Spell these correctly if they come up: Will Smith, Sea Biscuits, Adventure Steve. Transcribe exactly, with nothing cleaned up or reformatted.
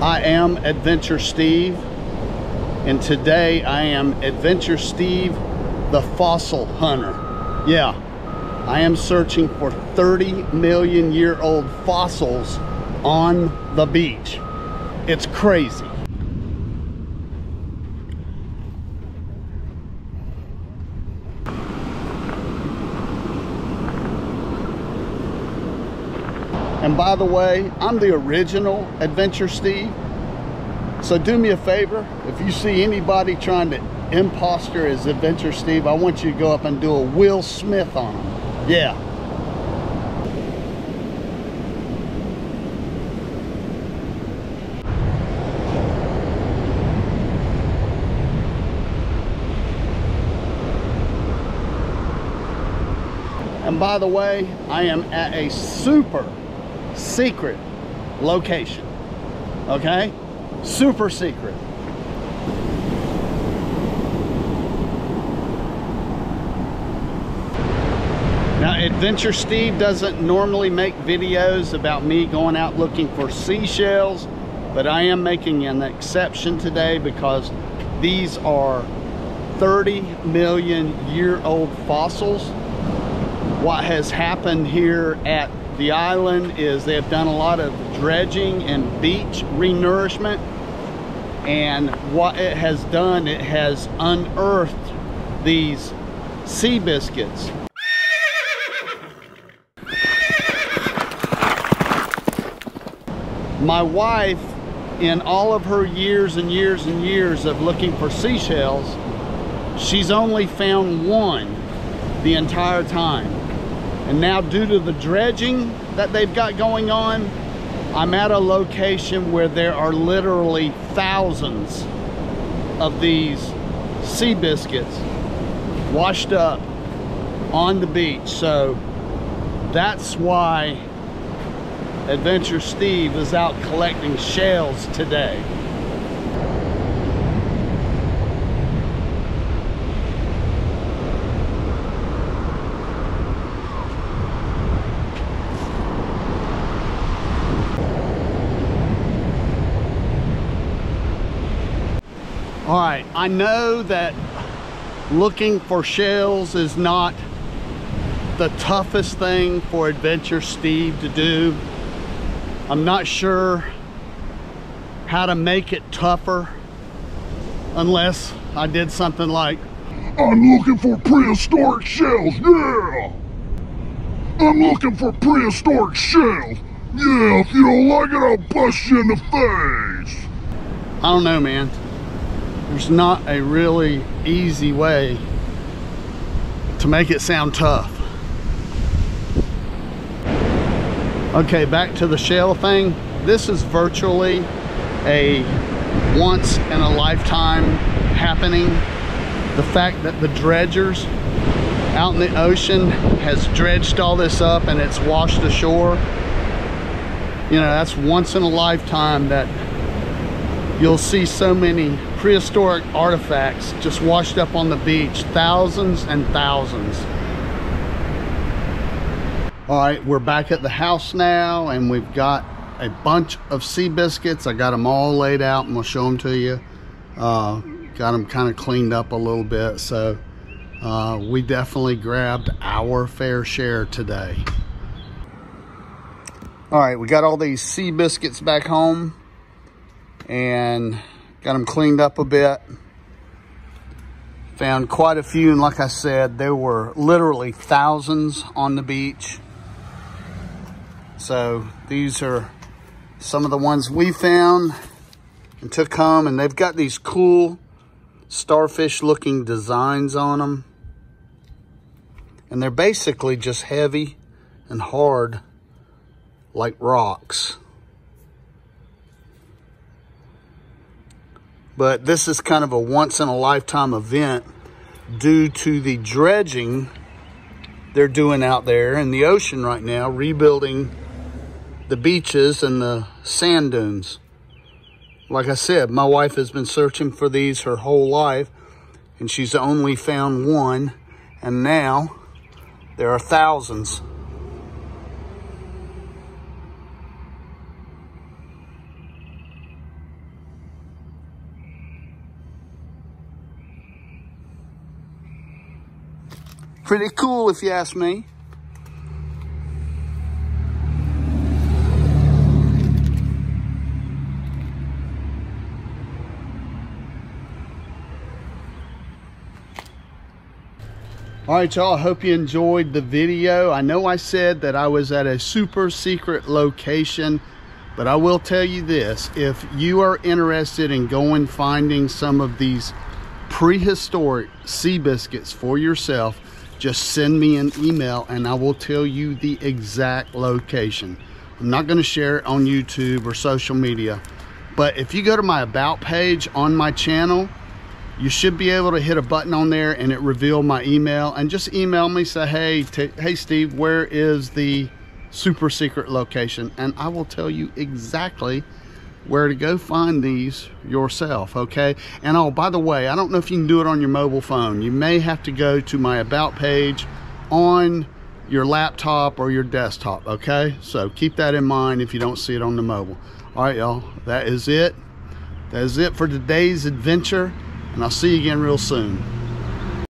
I am Adventure Steve, and today I am Adventure Steve the fossil hunter. Yeah, I am searching for thirty million year old fossils on the beach. It's crazy. And by the way, I'm the original Adventure Steve. So do me a favor, if you see anybody trying to imposter as Adventure Steve, I want you to go up and do a Will Smith on them. Yeah. And by the way, I am at a super secret location, okay? Super secret. Now, Adventure Steve doesn't normally make videos about me going out looking for seashells, but I am making an exception today because these are thirty million year old fossils. What has happened here at the island is they have done a lot of dredging and beach renourishment, and what it has done, it has unearthed these sea biscuits. My wife, in all of her years and years and years of looking for seashells, she's only found one the entire time. And now, due to the dredging that they've got going on, I'm at a location where there are literally thousands of these sea biscuits washed up on the beach. So that's why Adventure Steve is out collecting shells today. All right, I know that looking for shells is not the toughest thing for Adventure Steve to do. I'm not sure how to make it tougher unless I did something like, I'm looking for prehistoric shells, yeah! I'm looking for prehistoric shells, yeah! If you don't like it, I'll bust you in the face! I don't know, man. There's not a really easy way to make it sound tough. Okay, back to the shell thing. This is virtually a once in a lifetime happening. The fact that the dredgers out in the ocean has dredged all this up and it's washed ashore, you know, that's once in a lifetime that you'll see so many prehistoric artifacts just washed up on the beach, thousands and thousands. All right, we're back at the house now, and we've got a bunch of sea biscuits. I got them all laid out, and we'll show them to you. Uh, got them kind of cleaned up a little bit, so uh, we definitely grabbed our fair share today. All right, we got all these sea biscuits back home, and got them cleaned up a bit. Found quite a few, and like I said, there were literally thousands on the beach. So these are some of the ones we found and took home, and they've got these cool starfish looking designs on them. And they're basically just heavy and hard like rocks. But this is kind of a once in a lifetime event due to the dredging they're doing out there in the ocean right now, rebuilding the beaches and the sand dunes. Like I said, my wife has been searching for these her whole life, and she's only found one, and now there are thousands. Pretty cool, if you ask me. All right, y'all, I hope you enjoyed the video. I know I said that I was at a super secret location, but I will tell you this, if you are interested in going finding some of these prehistoric sea biscuits for yourself, just send me an email and I will tell you the exact location. I'm not gonna share it on YouTube or social media, but if you go to my About page on my channel, you should be able to hit a button on there and it reveal my email, and just email me, say, hey, hey Steve, where is the super secret location? And I will tell you exactly where to go find these yourself, okay? And oh, by the way, I don't know if you can do it on your mobile phone. You may have to go to my About page on your laptop or your desktop, okay? So keep that in mind if you don't see it on the mobile. All right, y'all, that is it. That is it for today's adventure. And I'll see you again real soon.